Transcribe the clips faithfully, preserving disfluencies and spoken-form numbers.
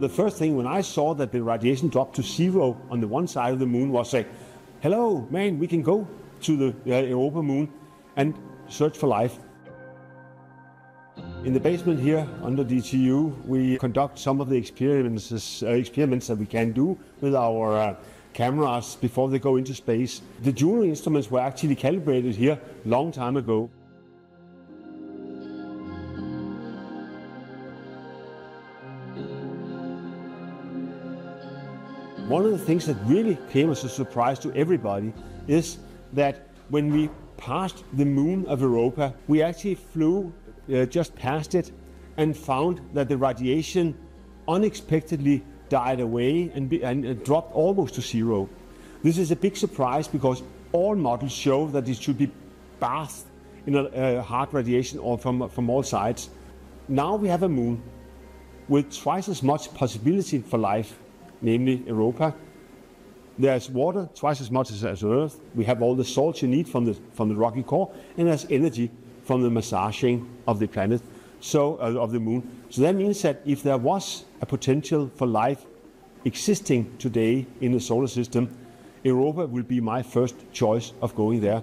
The first thing when I saw that the radiation dropped to zero on the one side of the moon was like, hello, man, we can go to the uh, Europa moon and search for life. In the basement here under D T U, we conduct some of the experiences, uh, experiments that we can do with our uh, cameras before they go into space. The Juno instruments were actually calibrated here a long time ago. One of the things that really came as a surprise to everybody is that when we passed the moon of Europa, we actually flew uh, just past it and found that the radiation unexpectedly died away and, be, and uh, dropped almost to zero. This is a big surprise because all models show that it should be bathed in a, uh, hard radiation or from, from all sides. Now we have a moon with twice as much possibility for life, namely Europa. There's water twice as much as Earth. We have all the salts you need from the, from the rocky core, and there's energy from the massaging of the planet, so uh, of the moon. So that means that if there was a potential for life existing today in the solar system, Europa will be my first choice of going there.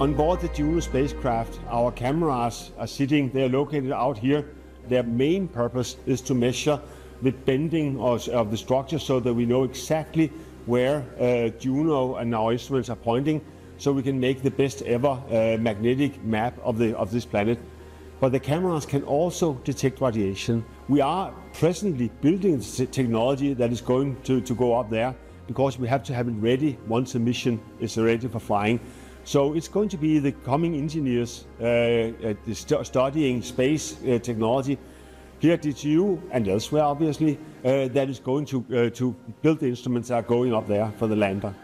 On board the Juno spacecraft, our cameras are sitting, they are located out here. Their main purpose is to measure the bending of, of the structure so that we know exactly where uh, Juno and our instruments are pointing, so we can make the best ever uh, magnetic map of, the, of this planet. But the cameras can also detect radiation. We are presently building the technology that is going to, to go up there, because we have to have it ready once the mission is ready for flying. So it's going to be the coming engineers uh, uh, st studying space uh, technology here at D T U and elsewhere, obviously, uh, that is going to, uh, to build the instruments that are going up there for the lander.